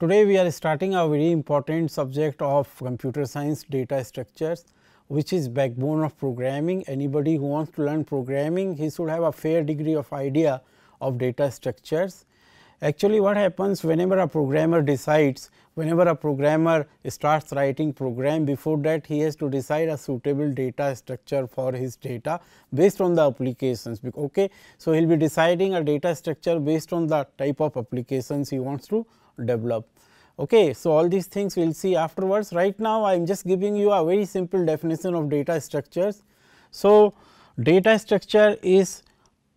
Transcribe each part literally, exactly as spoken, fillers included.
Today we are starting a very important subject of computer science, data structures, which is backbone of programming. Anybody who wants to learn programming, he should have a fair degree of idea of data structures. Actually, what happens whenever a programmer decides, whenever a programmer starts writing program, before that he has to decide a suitable data structure for his data based on the applications. Okay? So, he will be deciding a data structure based on the type of applications he wants to develop. Okay? So, all these things we will see afterwards. Right now, I am just giving you a very simple definition of data structures. So, data structure is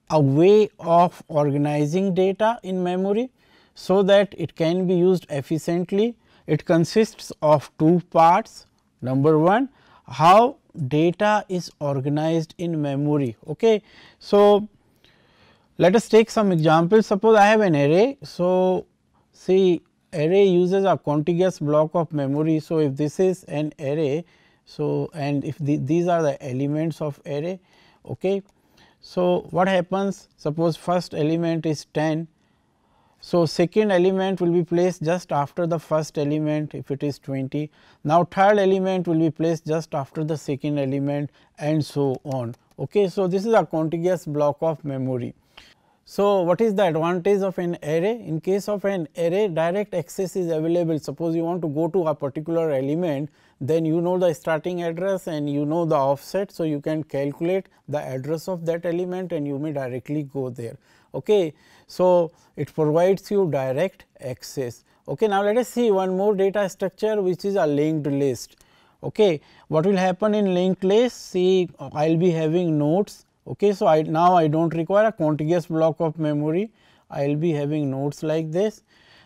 a way of organizing data in memory so that it can be used efficiently. It consists of two parts. Number one, how data is organized in memory. Okay. So, let us take some examples. Suppose I have an array. So, see, array uses a contiguous block of memory. So, if this is an array, so and if the, these are the elements of array. Okay. So, what happens? Suppose first element is ten. So, second element will be placed just after the first element if it is twenty. Now, third element will be placed just after the second element and so on. Okay. So, this is a contiguous block of memory. So, what is the advantage of an array? In case of an array, direct access is available. Suppose you want to go to a particular element, then you know the starting address and you know the offset. So, you can calculate the address of that element and you may directly go there. Okay. So, it provides you direct access. Okay. Now, let us see one more data structure, which is a linked list. Okay. What will happen in linked list? See, I will be having nodes. Okay, so, I, now I do not require a contiguous block of memory, I will be having nodes like this.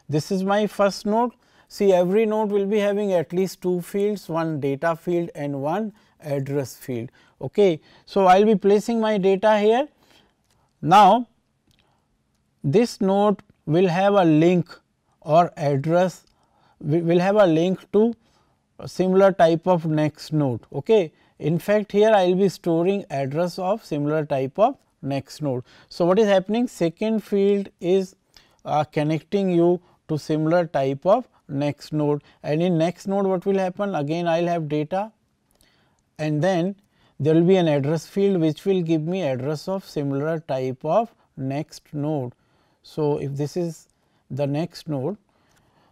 This is my first node. See, every node will be having at least two fields, one data field and one address field. Okay. So, I will be placing my data here. Now, this node will have a link or address, will have a link to a similar type of next node. Okay. In fact, here I will be storing address of similar type of next node. So, what is happening? Second field is uh, connecting you to similar type of next node, and in next node what will happen? Again I will have data and then there will be an address field which will give me address of similar type of next node. So, if this is the next node,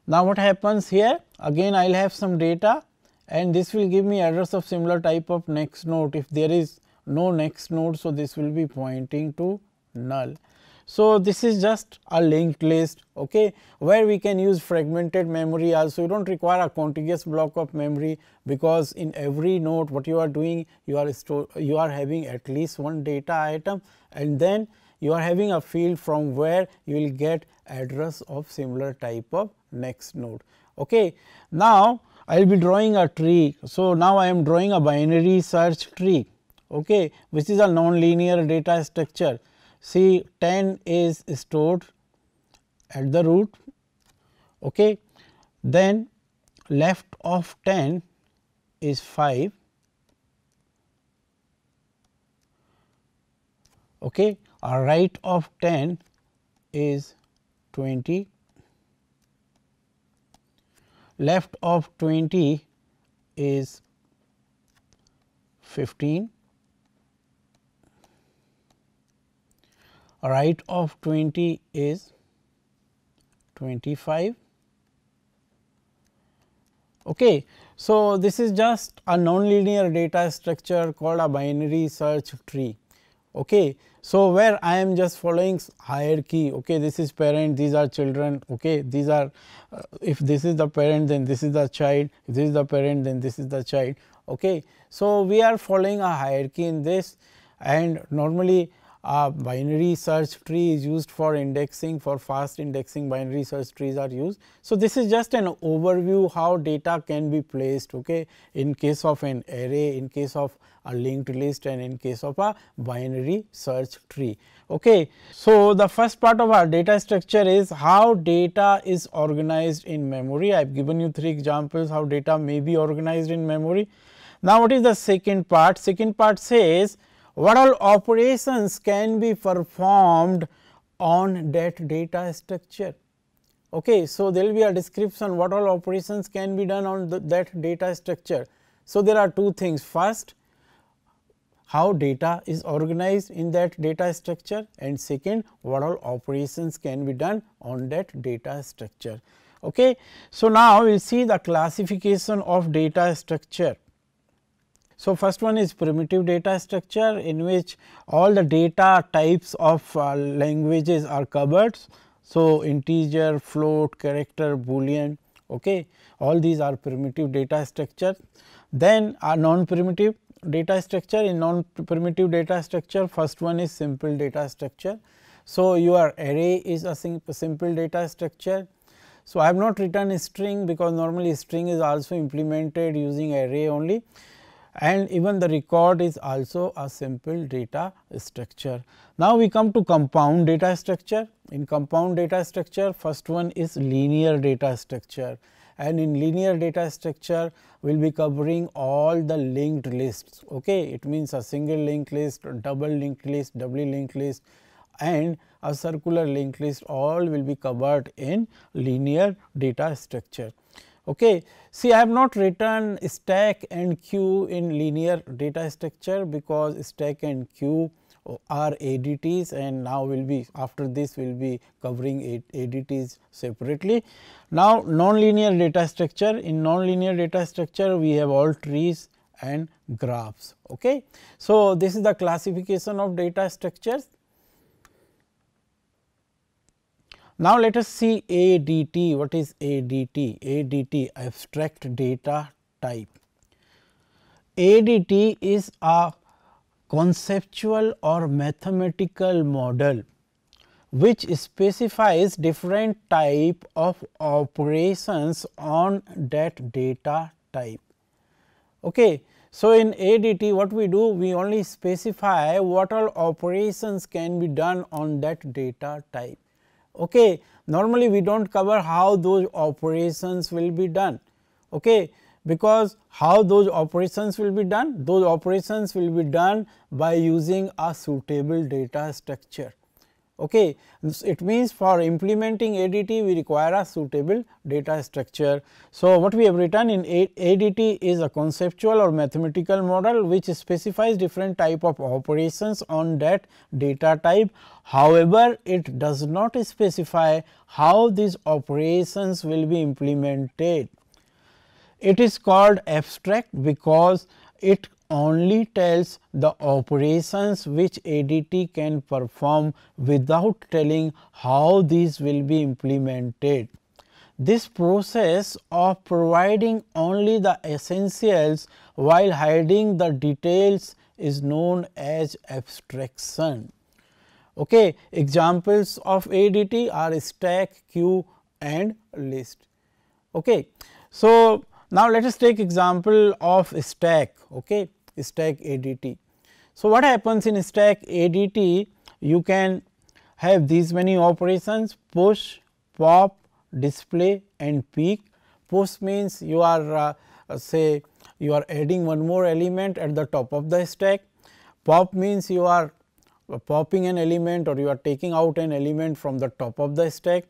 now what happens here? Again I will have some data and this will give me address of similar type of next node. If there is no next node, so this will be pointing to null. So, this is just a linked list, okay, where we can use fragmented memory also. You do not require a contiguous block of memory, because in every node what you are doing, you are store, you are having at least one data item and then you are having a field from where you will get address of similar type of next node. Okay. Now, I will be drawing a tree. So, now I am drawing a binary search tree, okay, which is a non-linear data structure. See, ten is stored at the root, okay. Then left of ten is five, okay. A right of ten is twenty. Left of twenty is fifteen, right of twenty is twenty-five. Okay. So, this is just a nonlinear data structure called a binary search tree. Okay. So, where I am just following hierarchy, okay, this is parent, these are children, okay, these are, uh, if this is the parent, then this is the child, if this is the parent, then this is the child, okay. So, we are following a hierarchy in this, and normally a binary search tree is used for indexing, for fast indexing binary search trees are used. So, this is just an overview how data can be placed, okay, in case of an array, in case of a linked list and in case of a binary search tree. Okay. So, the first part of our data structure is how data is organized in memory. I have given you three examples how data may be organized in memory. Now, what is the second part? Second part says what all operations can be performed on that data structure. Okay, so there will be a description what all operations can be done on the, that data structure. So there are two things: first, how data is organized in that data structure, and second, what all operations can be done on that data structure. Okay. So now we will see the classification of data structure. So first one is primitive data structure, in which all the data types of uh, languages are covered. So integer, float, character, boolean, okay, all these are primitive data structure. Then a non primitive data structure. In non primitive data structure, first one is simple data structure. So your array is a simple data structure. So I have not written a string, because normally string is also implemented using array only, and even the record is also a simple data structure. Now we come to compound data structure. In compound data structure, first one is linear data structure, and in linear data structure we will be covering all the linked lists. Okay, it means a single linked list, double linked list, doubly linked list, and a circular linked list, all will be covered in linear data structure. Okay. See, I have not written stack and queue in linear data structure, because stack and queue are A D Ts, and now will be after this we will be covering A D Ts separately. Now nonlinear data structure. In nonlinear data structure we have all trees and graphs. Okay. So this is the classification of data structures. Now let us see A D T. What is A D T? A D T, abstract data type. A D T is a conceptual or mathematical model which specifies different type of operations on that data type. Okay. So in A D T, what we do, we only specify what all operations can be done on that data type. Okay. Normally we do not cover how those operations will be done, okay, because how those operations will be done, those operations will be done by using a suitable data structure. Okay. It means for implementing A D T we require a suitable data structure. So what we have written in A D T is a conceptual or mathematical model which specifies different type of operations on that data type. However, it does not specify how these operations will be implemented. It is called abstract because it only tells the operations which A D T can perform without telling how these will be implemented. This process of providing only the essentials while hiding the details is known as abstraction. Okay. Examples of A D T are stack, queue, and list. Okay. So now let us take example of stack. Okay. Stack A D T. So what happens in stack A D T? You can have these many operations: push, pop, display, and peek. Push means you are uh, say you are adding one more element at the top of the stack. Pop means you are popping an element or you are taking out an element from the top of the stack.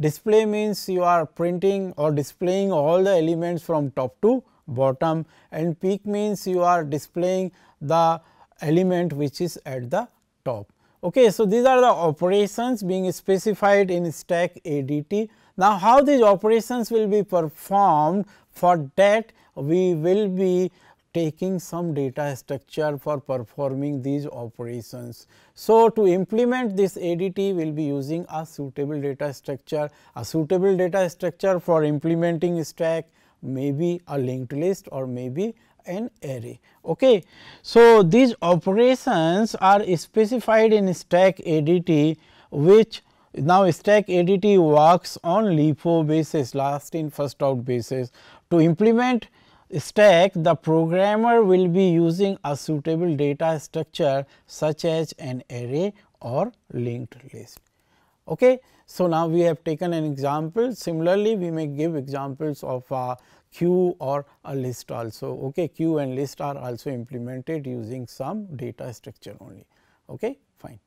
Display means you are printing or displaying all the elements from top to bottom, and peek means you are displaying the element which is at the top. Okay. So these are the operations being specified in stack A D T. Now how these operations will be performed, for that we will be taking some data structure for performing these operations. So to implement this A D T we will be using a suitable data structure. A suitable data structure for implementing stack may be a linked list or may be an array. Okay. So these operations are specified in stack A D T, which now stack A D T works on LIFO basis, last in first out basis. To implement stack, the programmer will be using a suitable data structure such as an array or linked list. Okay. So now we have taken an example. Similarly, we may give examples of a queue or a list also. Okay. Queue and list are also implemented using some data structure only. Okay, fine.